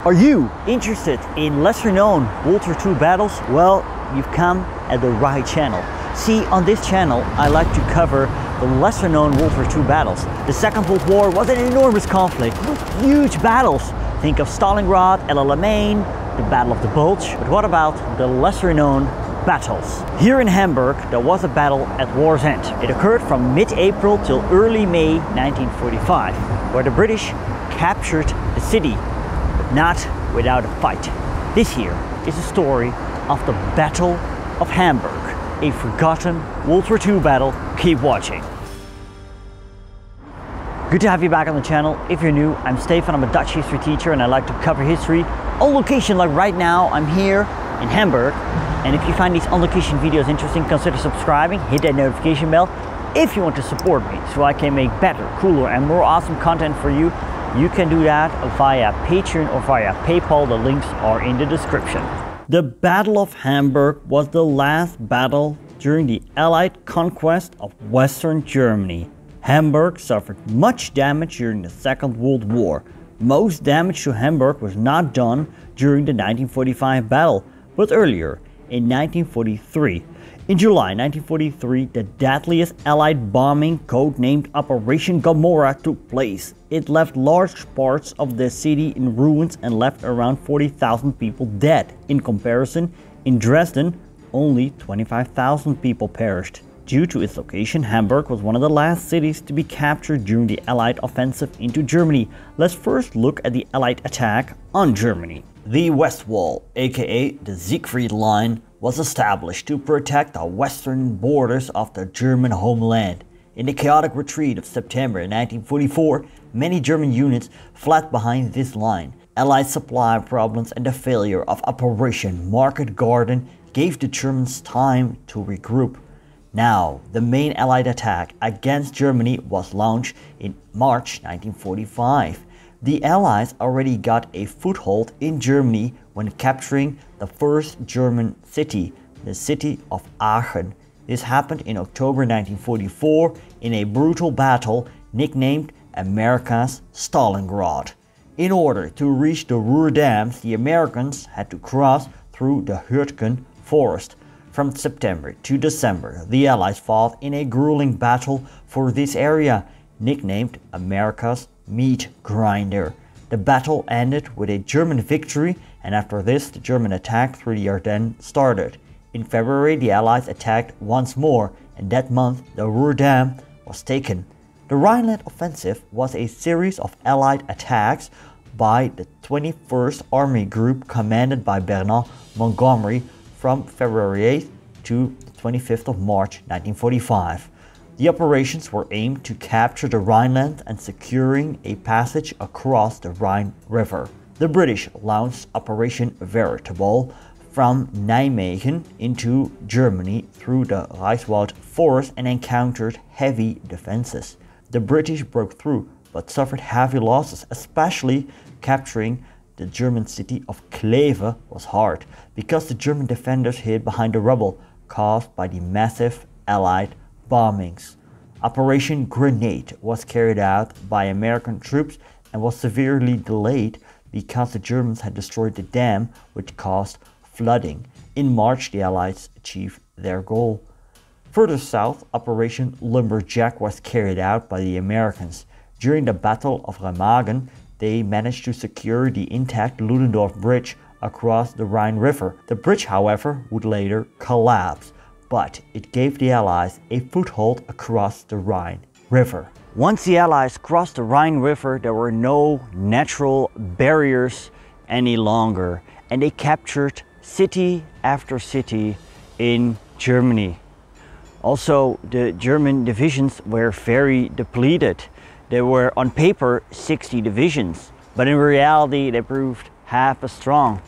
Are you interested in lesser-known World War II battles? Well, you've come at the right channel. See, on this channel, I like to cover the lesser-known World War II battles. The Second World War was an enormous conflict, huge battles. Think of Stalingrad, El Alamein, the Battle of the Bulge. But what about the lesser-known battles? Here in Hamburg, there was a battle at war's end. It occurred from mid-April till early May 1945, where the British captured the city. Not without a fight. This here is the story of the Battle of Hamburg, a forgotten World War II battle. Keep watching. Good to have you back on the channel. If you're new, I'm Stefan, I'm a Dutch history teacher and I like to cover history on location. Like right now, I'm here in Hamburg. And if you find these on location videos interesting, consider subscribing, hit that notification bell if you want to support me so I can make better, cooler and more awesome content for you. You can do that via Patreon or via PayPal. The links are in the description. The Battle of Hamburg was the last battle during the Allied conquest of Western Germany. Hamburg suffered much damage during the Second World War. Most damage to Hamburg was not done during the 1945 battle, but earlier in 1943. In July 1943, the deadliest Allied bombing, codenamed Operation Gomorrah, took place. It left large parts of the city in ruins and left around 40,000 people dead. In comparison, in Dresden, only 25,000 people perished. Due to its location, Hamburg was one of the last cities to be captured during the Allied offensive into Germany. Let's first look at the Allied attack on Germany. The West Wall, aka the Siegfried Line, was established to protect the western borders of the German homeland. In the chaotic retreat of September 1944, many German units fled behind this line. Allied supply problems and the failure of Operation Market Garden gave the Germans time to regroup. Now, the main Allied attack against Germany was launched in March 1945. The Allies already got a foothold in Germany when capturing the first German city, the city of Aachen. This happened in October 1944 in a brutal battle nicknamed America's Stalingrad. In order to reach the Ruhr dams, the Americans had to cross through the Hürtgen Forest. From September to December, the Allies fought in a grueling battle for this area, nicknamed America's meat grinder. The battle ended with a German victory, and after this the German attack through the Ardennes started. In February the Allies attacked once more, and that month the Ruhr Dam was taken. The Rhineland Offensive was a series of Allied attacks by the 21st Army Group commanded by Bernard Montgomery from February 8 to the 25th of March 1945. The operations were aimed to capture the Rhineland and securing a passage across the Rhine River. The British launched Operation Veritable from Nijmegen into Germany through the Reichswald Forest and encountered heavy defenses. The British broke through but suffered heavy losses, especially capturing the German city of Kleve was hard because the German defenders hid behind the rubble caused by the massive Allied bombings. Operation Grenade was carried out by American troops and was severely delayed because the Germans had destroyed the dam, which caused flooding. In March, the Allies achieved their goal. Further south, Operation Lumberjack was carried out by the Americans. During the Battle of Remagen, they managed to secure the intact Ludendorff Bridge across the Rhine River. The bridge, however, would later collapse, but it gave the Allies a foothold across the Rhine River. Once the Allies crossed the Rhine River, there were no natural barriers any longer, and they captured city after city in Germany. Also, the German divisions were very depleted. There were, on paper, 60 divisions, but in reality they proved half as strong.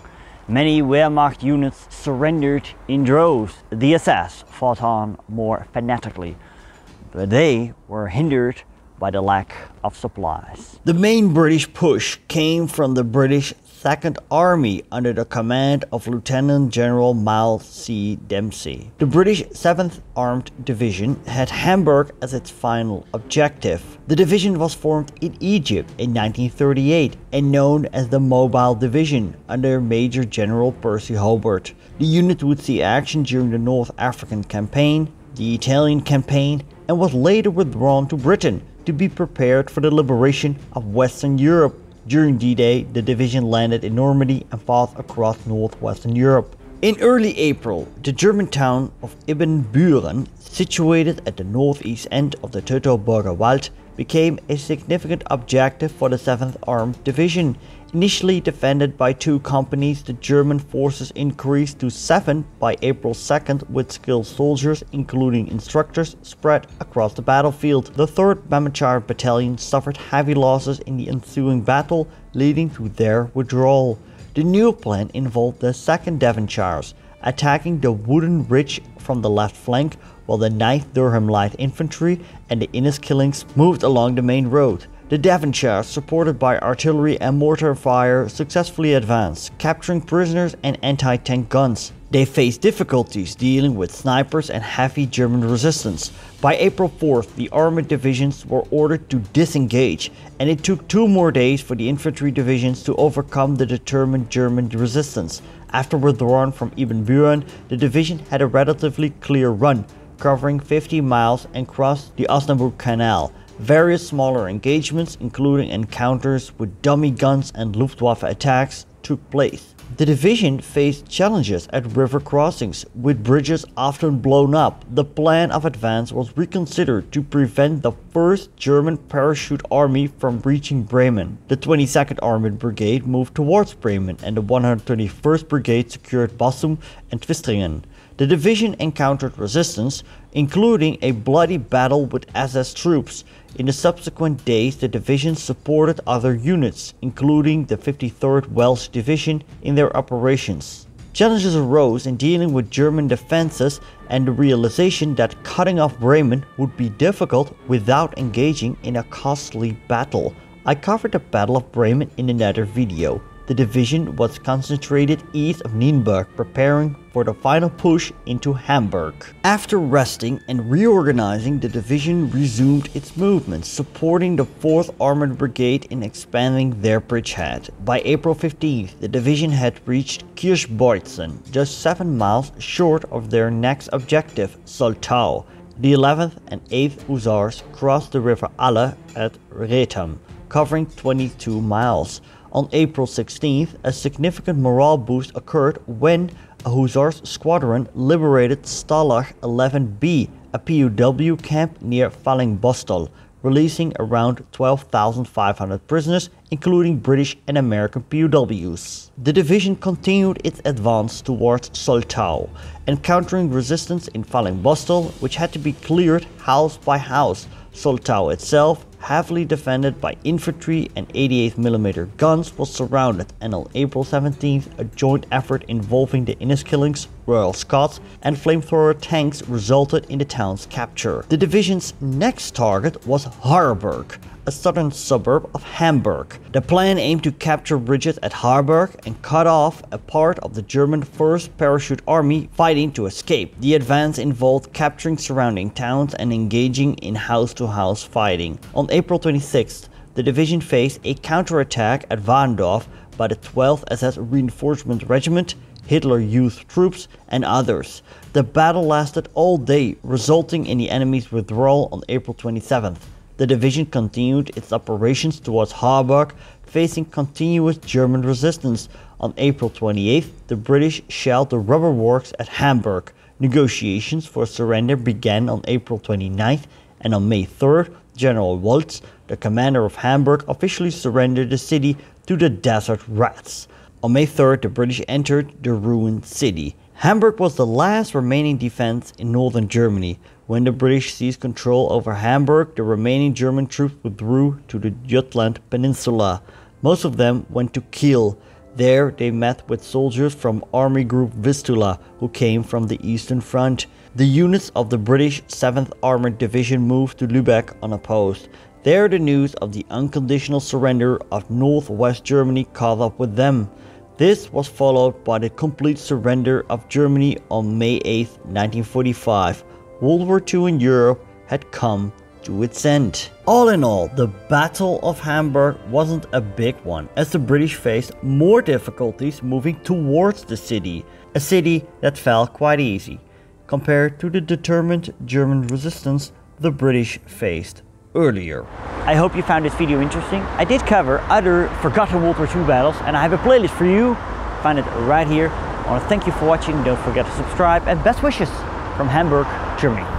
Many Wehrmacht units surrendered in droves. The SS fought on more fanatically, but they were hindered by the lack of supplies. The main British push came from the British 2nd Army under the command of Lieutenant General Miles C. Dempsey. The British 7th Armoured Division had Hamburg as its final objective. The division was formed in Egypt in 1938 and known as the Mobile Division under Major General Percy Hobart. The unit would see action during the North African Campaign, the Italian Campaign, and was later withdrawn to Britain to be prepared for the liberation of Western Europe. During D-Day, the division landed in Normandy and fought across northwestern Europe. In early April, the German town of Ibbenburen, situated at the northeast end of the Teutoburger Wald, became a significant objective for the 7th Armed Division. Initially defended by two companies, the German forces increased to 7 by April 2nd with skilled soldiers, including instructors, spread across the battlefield. The 3rd Bamanchire Battalion suffered heavy losses in the ensuing battle, leading to their withdrawal. The new plan involved the 2nd Devonshires attacking the Wooden Bridge from the left flank, while the 9th Durham Light Infantry and the Inniskillings moved along the main road. The Devonshires, supported by artillery and mortar fire, successfully advanced, capturing prisoners and anti-tank guns. They faced difficulties dealing with snipers and heavy German resistance. By April 4th, the armored divisions were ordered to disengage, and it took 2 more days for the infantry divisions to overcome the determined German resistance. After withdrawn from Ibbenburen, the division had a relatively clear run, covering 50 miles and crossed the Osnabrück Canal. Various smaller engagements, including encounters with dummy guns and Luftwaffe attacks, took place. The division faced challenges at river crossings, with bridges often blown up. The plan of advance was reconsidered to prevent the 1st German Parachute Army from reaching Bremen. The 22nd Armored Brigade moved towards Bremen and the 121st Brigade secured Bassum and Twistringen. The division encountered resistance, including a bloody battle with SS troops. In the subsequent days, the division supported other units, including the 53rd Welsh Division, in their operations. Challenges arose in dealing with German defenses and the realization that cutting off Bremen would be difficult without engaging in a costly battle. I covered the Battle of Bremen in another video. The division was concentrated east of Nijmegen, preparing for the final push into Hamburg. After resting and reorganizing, the division resumed its movement, supporting the 4th Armored Brigade in expanding their bridgehead. By April 15th, the division had reached Kirchbeutzen, just 7 miles short of their next objective, Soltau. The 11th and 8th Hussars crossed the river Aller at Retham, covering 22 miles. On April 16th, a significant morale boost occurred when a Hussars squadron liberated Stalag 11B, a POW camp near Fallingbostel, releasing around 12,500 prisoners, including British and American POWs. The division continued its advance towards Soltau, encountering resistance in Fallingbostel, which had to be cleared house by house. Soltau itself, heavily defended by infantry and 88mm guns, was surrounded, and on April 17th, a joint effort involving the Inniskillings, Royal Scots and flamethrower tanks resulted in the town's capture. The division's next target was Harburg, a southern suburb of Hamburg. The plan aimed to capture bridges at Harburg and cut off a part of the German 1st Parachute Army fighting to escape. The advance involved capturing surrounding towns and engaging in house-to-house fighting. On April 26th, the division faced a counterattack at Warndorf by the 12th SS Reinforcement Regiment, Hitler Youth troops, and others. The battle lasted all day, resulting in the enemy's withdrawal on April 27th. The division continued its operations towards Harburg, facing continuous German resistance. On April 28th, the British shelled the rubber works at Hamburg. Negotiations for surrender began on April 29th, and on May 3rd, General Woltz, the commander of Hamburg, officially surrendered the city to the Desert Rats. On May 3rd, the British entered the ruined city. Hamburg was the last remaining defense in northern Germany. When the British seized control over Hamburg, the remaining German troops withdrew to the Jutland Peninsula. Most of them went to Kiel. There they met with soldiers from Army Group Vistula, who came from the Eastern Front. The units of the British 7th Armored Division moved to Lübeck unopposed. There the news of the unconditional surrender of northwest Germany caught up with them. This was followed by the complete surrender of Germany on May 8, 1945. World War II in Europe had come to its end. All in all, the Battle of Hamburg wasn't a big one, as the British faced more difficulties moving towards the city, a city that fell quite easy, compared to the determined German resistance the British faced earlier. I hope you found this video interesting. I did cover other forgotten World War II battles, and I have a playlist for you. Find it right here. I want to thank you for watching. Don't forget to subscribe, and best wishes from Hamburg, Germany.